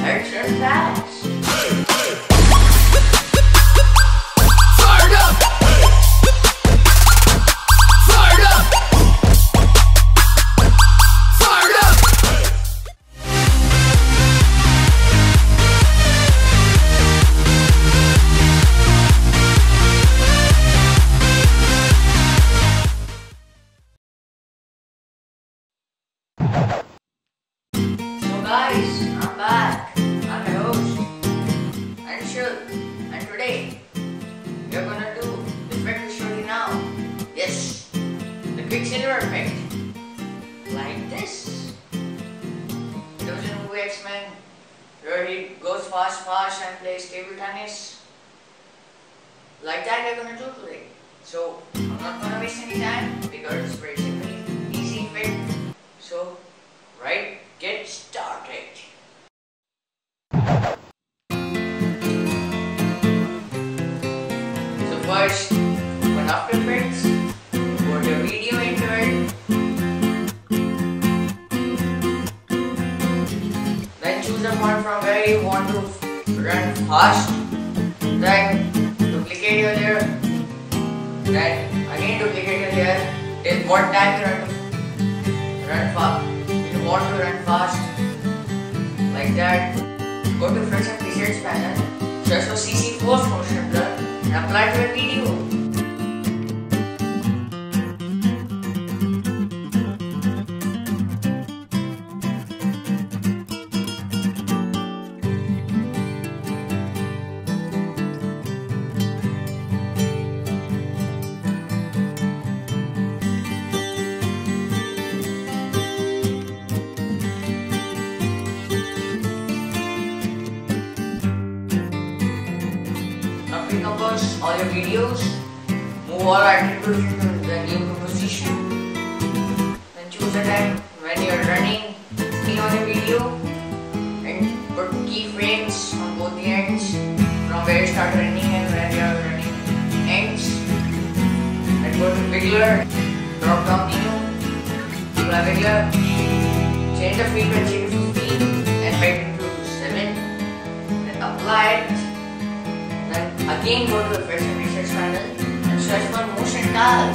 Search and trash. Guys, I'm back. I'm your host, and Shul. And today, we are gonna do the effect surely now. Yes, the Quicksilver effect. Like this. There was a movie X Men where he goes fast and plays table tennis. Like that, we are gonna do today. So I'm not gonna waste any time because it's very simple, easy effect. So right. Get started. So first, open After Effects, go to video into it. Then choose a point from where you want to run fast. Then duplicate your layer. Then again duplicate your layer till what time you run fast. Want to run fast like that. Go to Effects and Presets panel, search for CC Force Motion Blur and apply to your video. All your videos, move all attributes to the new position, then choose a time when you are running, click on the video and put keyframes on both the ends from where you start running and where you are running ends. Then go to Wiggler, drop down new, apply Wiggler, change the frequency to 15 and height to 7, then apply it. Then again go to the Effects and Presets panel and search for Motion Tile.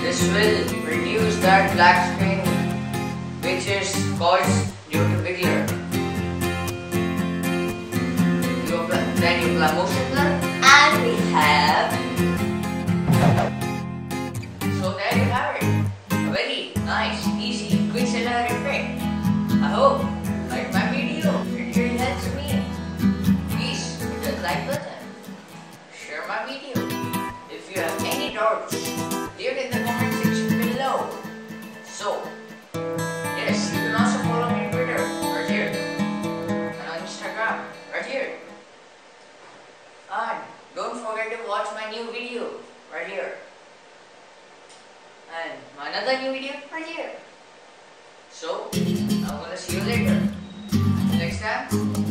This will reduce that black screen which is caused due to Wiggler. Then you apply Motion Blur and we have. So there you have it. A very nice, easy, Quicksilver effect. I hope you like my video. It really helps me. Like button, share my video. If you have any doubts, leave it in the comment section below. So, yes, you can also follow me on Twitter, right here, and on Instagram, right here. And don't forget to watch my new video, right here, and my another new video, right here. So, I'm gonna see you later. Next time.